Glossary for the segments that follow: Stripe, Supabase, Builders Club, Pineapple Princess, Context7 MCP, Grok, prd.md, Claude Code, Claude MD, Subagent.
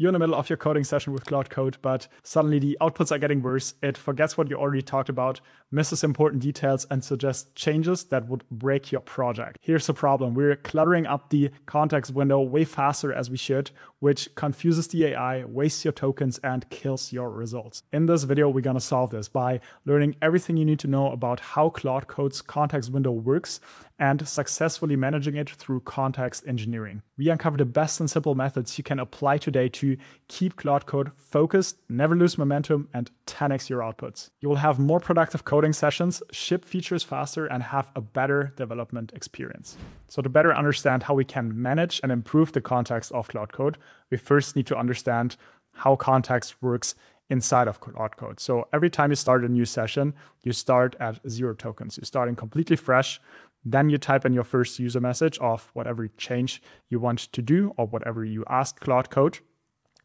You're in the middle of your coding session with Claude Code, but suddenly the outputs are getting worse. It forgets what you already talked about, misses important details, and suggests changes that would break your project. Here's the problem. We're cluttering up the context window way faster as we should, which confuses the AI, wastes your tokens, and kills your results. In this video, we're gonna solve this by learning everything you need to know about how Claude Code's context window works and successfully managing it through context engineering. We uncover the best and simple methods you can apply today to keep Claude Code focused, never lose momentum, and 10x your outputs. You will have more productive coding sessions, ship features faster, and have a better development experience. So to better understand how we can manage and improve the context of Claude Code, we first need to understand how context works inside of Claude Code. So every time you start a new session, you start at 0 tokens. You're starting completely fresh. Then you type in your first user message of whatever change you want to do or whatever you ask Claude Code.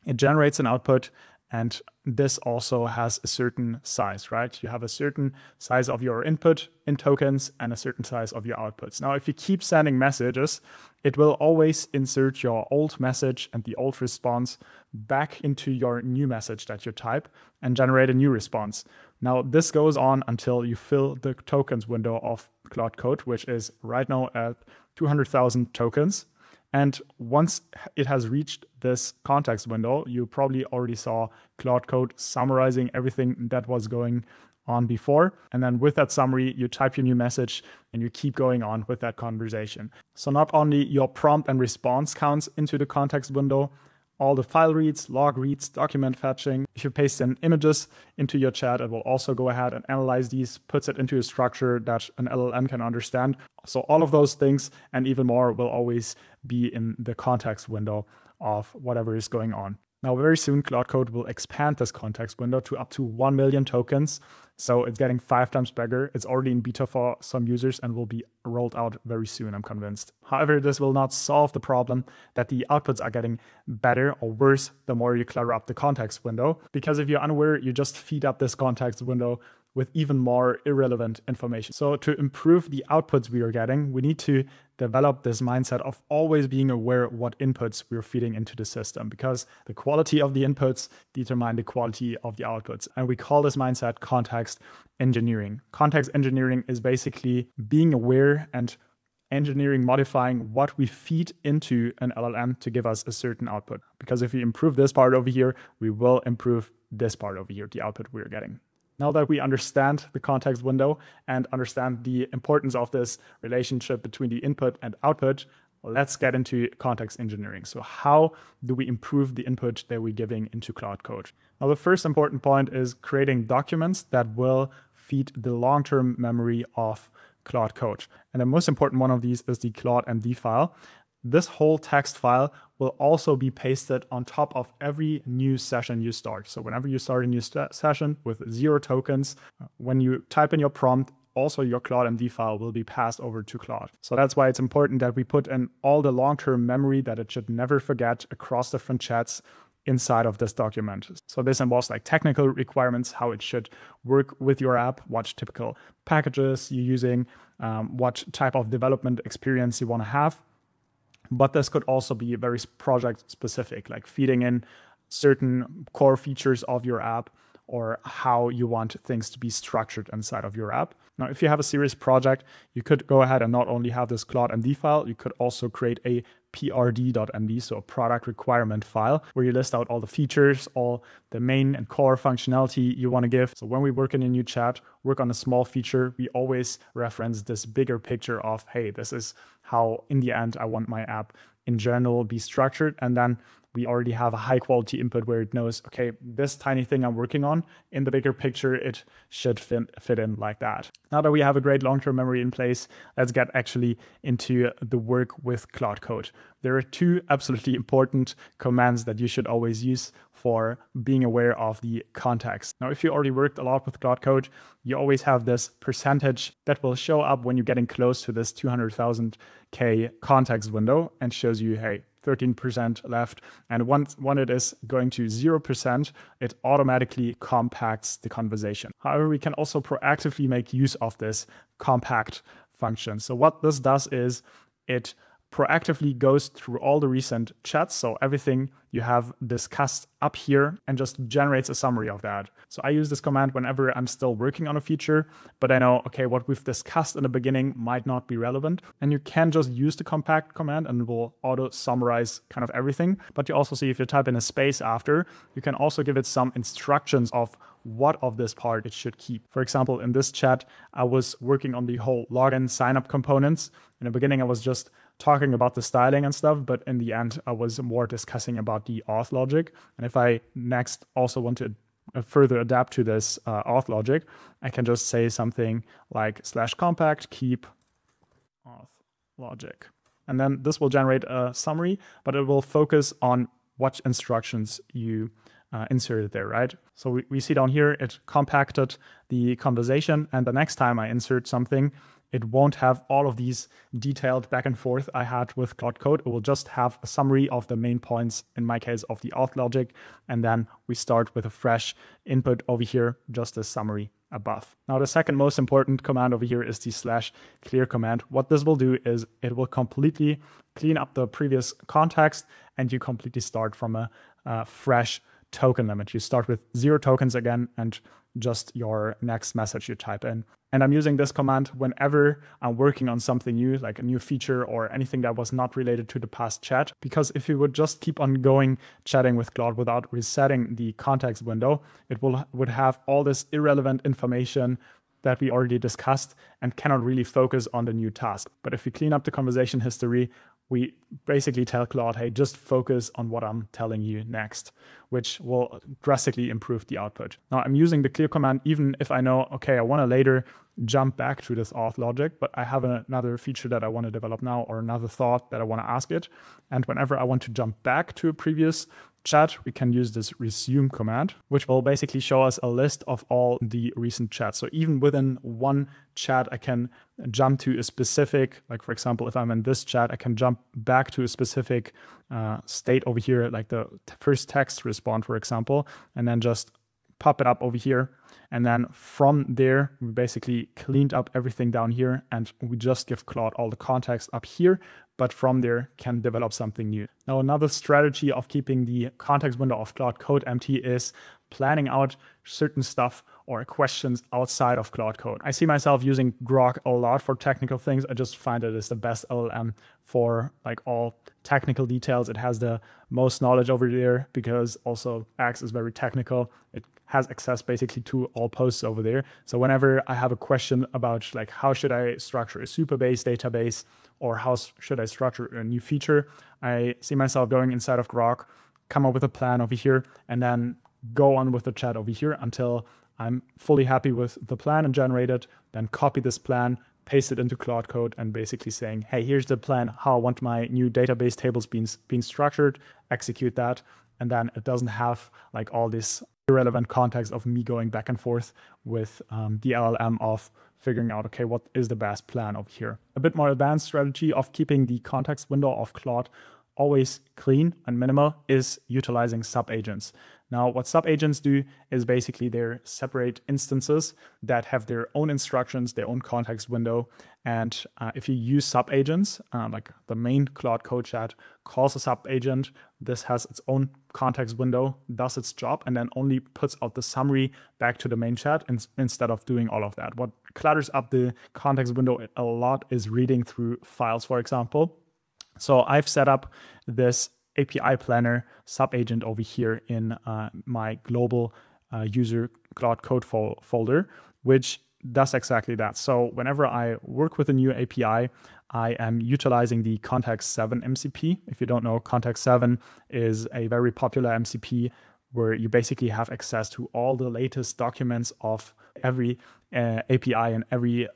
It generates an output, and this also has a certain size, right? You have a certain size of your input in tokens and a certain size of your outputs. Now, if you keep sending messages, it will always insert your old message and the old response back into your new message that you type and generate a new response. Now, this goes on until you fill the tokens window of Claude Code, which is right now at 200,000 tokens. And once it has reached this context window, you probably already saw Claude Code summarizing everything that was going on before. And then with that summary, you type your new message and you keep going on with that conversation. So not only your prompt and response counts into the context window, all the file reads, log reads, document fetching. If you paste in images into your chat, it will also go ahead and analyze these, puts it into a structure that an LLM can understand. So all of those things and even more will always be in the context window of whatever is going on. Now, very soon, Claude Code will expand this context window to up to 1 million tokens. So it's getting 5 times bigger. It's already in beta for some users and will be rolled out very soon, I'm convinced. However, this will not solve the problem that the outputs are getting better or worse the more you clutter up the context window. Because if you're unaware, you just feed up this context window with even more irrelevant information. So to improve the outputs we are getting, we need to develop this mindset of always being aware what inputs we're feeding into the system, because the quality of the inputs determine the quality of the outputs. And we call this mindset context engineering. Context engineering is basically being aware and engineering modifying what we feed into an LLM to give us a certain output. Because if we improve this part over here, we will improve this part over here, the output we're getting. Now that we understand the context window and understand the importance of this relationship between the input and output, let's get into context engineering. So how do we improve the input that we're giving into Claude Code? Now, the first important point is creating documents that will feed the long-term memory of Claude Code. And the most important one of these is the Claude MD file. This whole text file will also be pasted on top of every new session you start. So whenever you start a new session with 0 tokens, when you type in your prompt, also your Claude MD file will be passed over to Claude. So that's why it's important that we put in all the long-term memory that it should never forget across different chats inside of this document. So this involves like technical requirements, how it should work with your app, what typical packages you're using, what type of development experience you want to have. But this could also be very project specific, like feeding in certain core features of your app or how you want things to be structured inside of your app. Now, if you have a serious project, you could go ahead and not only have this Claude MD file, you could also create a prd.md, so a product requirement file, where you list out all the features, all the main and core functionality you want to give. So when we work in a new chat, work on a small feature, we always reference this bigger picture of, hey, this is how in the end I want my app in general be structured. And then we already have a high quality input where it knows, okay, this tiny thing I'm working on in the bigger picture, it should fit in like that. Now that we have a great long-term memory in place, let's get actually into the work with Claude Code. There are 2 absolutely important commands that you should always use for being aware of the context. Now, if you already worked a lot with Claude Code, you always have this percentage that will show up when you're getting close to this 200,000K context window and shows you, hey, 13% left. And once when it is going to 0%, it automatically compacts the conversation. However, we can also proactively make use of this compact function. So what this does is it proactively goes through all the recent chats, so everything you have discussed up here, and just generates a summary of that. So I use this command whenever I'm still working on a feature, but I know, okay, what we've discussed in the beginning might not be relevant. And you can just use the compact command and it will auto summarize kind of everything. But you also see if you type in a space after, you can also give it some instructions of what of this part it should keep. For example, in this chat, I was working on the whole login signup components. In the beginning, I was just talking about the styling and stuff, but in the end, I was more discussing about the auth logic. And if I next also want to further adapt to this auth logic, I can just say something like /compact keep auth logic. And then this will generate a summary, but it will focus on what instructions you inserted there, right? So we see down here, it compacted the conversation. And the next time I insert something, it won't have all of these detailed back and forth I had with Claude Code. It will just have a summary of the main points, in my case, of the auth logic. And then we start with a fresh input over here, just a summary above. Now, the second most important command over here is the /clear command. What this will do is it will completely clean up the previous context, and you completely start from a fresh token limit. You start with 0 tokens again and just your next message you type in. And I'm using this command whenever I'm working on something new, like a new feature or anything that was not related to the past chat, because if you would just keep on going chatting with Claude without resetting the context window, it would have all this irrelevant information that we already discussed and cannot really focus on the new task. But if we clean up the conversation history, we basically tell Claude, hey, just focus on what I'm telling you next, which will drastically improve the output. Now, I'm using the clear command even if I know, okay, I want to later jump back to this auth logic, but I have another feature that I want to develop now or another thought that I want to ask it. And whenever I want to jump back to a previous chat, we can use this resume command, which will basically show us a list of all the recent chats. So even within one chat, I can jump to a specific, like for example, if I'm in this chat, I can jump back to a specific state over here, like the first text response, for example, and then just pop it up over here. And then from there, we basically cleaned up everything down here and we just give Claude all the context up here, but from there can develop something new. Now, another strategy of keeping the context window of Claude Code empty is planning out certain stuff or questions outside of Claude Code. I see myself using Grok a lot for technical things. I just find it is the best LLM for like all technical details. It has the most knowledge over there because also X is very technical. It has access basically to all posts over there. So whenever I have a question about like how should I structure a Supabase database or how should I structure a new feature, I see myself going inside of Grok, come up with a plan over here, and then go on with the chat over here until I'm fully happy with the plan and generate it, then copy this plan, paste it into Claude Code and basically saying, hey, here's the plan, how I want my new database tables being structured, execute that. And then it doesn't have like all this irrelevant context of me going back and forth with the LLM of figuring out, okay, what is the best plan over here? A bit more advanced strategy of keeping the context window of Claude always clean and minimal is utilizing subagents. Now, what subagents do is basically they're separate instances that have their own instructions, their own context window. And if you use subagents, like the main Claude Code chat calls a subagent, this has its own context window, does its job, and then only puts out the summary back to the main chat instead of doing all of that. What clutters up the context window a lot is reading through files, for example. So I've set up this API planner subagent over here in my global user Claude Code folder, which does exactly that. So whenever I work with a new API, I am utilizing the Context7 MCP. If you don't know, Context7 is a very popular MCP where you basically have access to all the latest documents of every API and every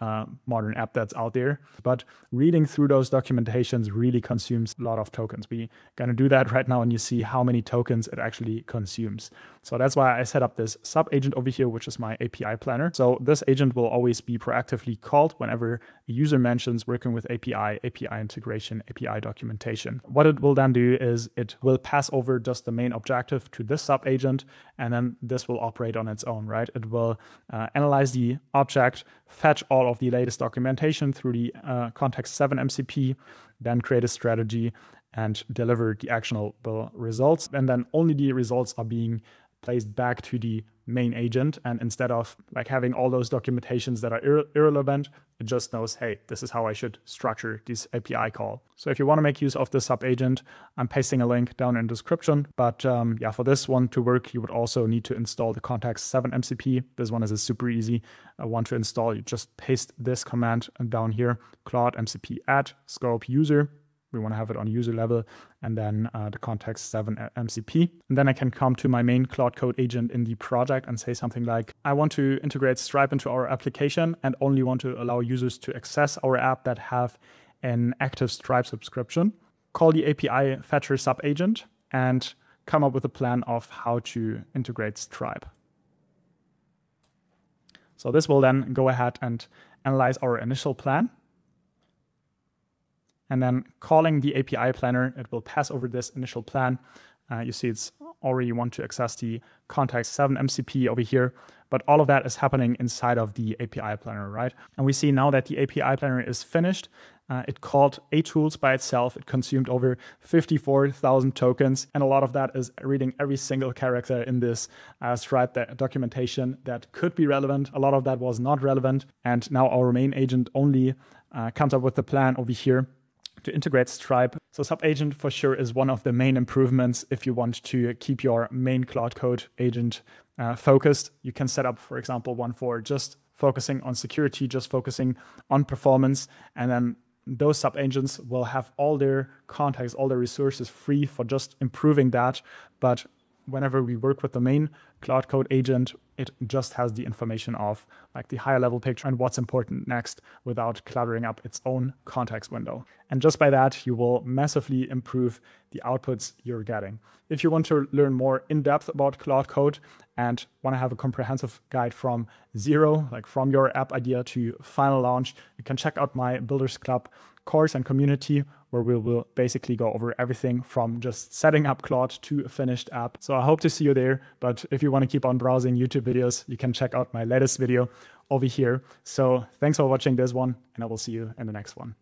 modern app that's out there. But reading through those documentations really consumes a lot of tokens. We're going to do that right now and you see how many tokens it actually consumes. So that's why I set up this sub agent over here, which is my API planner. So this agent will always be proactively called whenever a user mentions working with API, API integration, API documentation. What it will then do is it will pass over just the main objective to this sub agent, and then this will operate on its own, right? It will analyze the MCP object, fetch all of the latest documentation through the Context7 MCP, then create a strategy and deliver the actionable results. And then only the results are being placed back to the main agent. And instead of like having all those documentations that are irrelevant, it just knows, hey, this is how I should structure this API call. So if you want to make use of the sub agent, I'm pasting a link down in the description. But yeah, for this one to work, you would also need to install the Context7 MCP. This one is a super easy one to install. You just paste this command down here, Claude MCP add scope user. We want to have it on user level, and then the Context7 MCP. And then I can come to my main Claude Code agent in the project and say something like, I want to integrate Stripe into our application and only want to allow users to access our app that have an active Stripe subscription. Call the API fetcher subagent and come up with a plan of how to integrate Stripe. So this will then go ahead and analyze our initial plan. And then calling the API planner, it will pass over this initial plan. You see it's already want to access the Context7 MCP over here, but all of that is happening inside of the API planner, right? And we see now that the API planner is finished. It called atools by itself. It consumed over 54,000 tokens. And a lot of that is reading every single character in this Stripe documentation that could be relevant. A lot of that was not relevant. And now our main agent only comes up with the plan over here to integrate Stripe. So subagent for sure is one of the main improvements. If you want to keep your main Claude Code agent focused, you can set up, for example, one for just focusing on security, just focusing on performance. And then those subagents will have all their context, all their resources free for just improving that. But whenever we work with the main Claude Code agent, it just has the information of like the higher level picture and what's important next without cluttering up its own context window. And just by that, you will massively improve the outputs you're getting. If you want to learn more in depth about Claude Code and want to have a comprehensive guide from zero, like from your app idea to final launch, you can check out my Builders Club course and community, where we will basically go over everything from just setting up Claude to a finished app. So I hope to see you there. But if you want to keep on browsing YouTube videos, you can check out my latest video over here. So thanks for watching this one, and I will see you in the next one.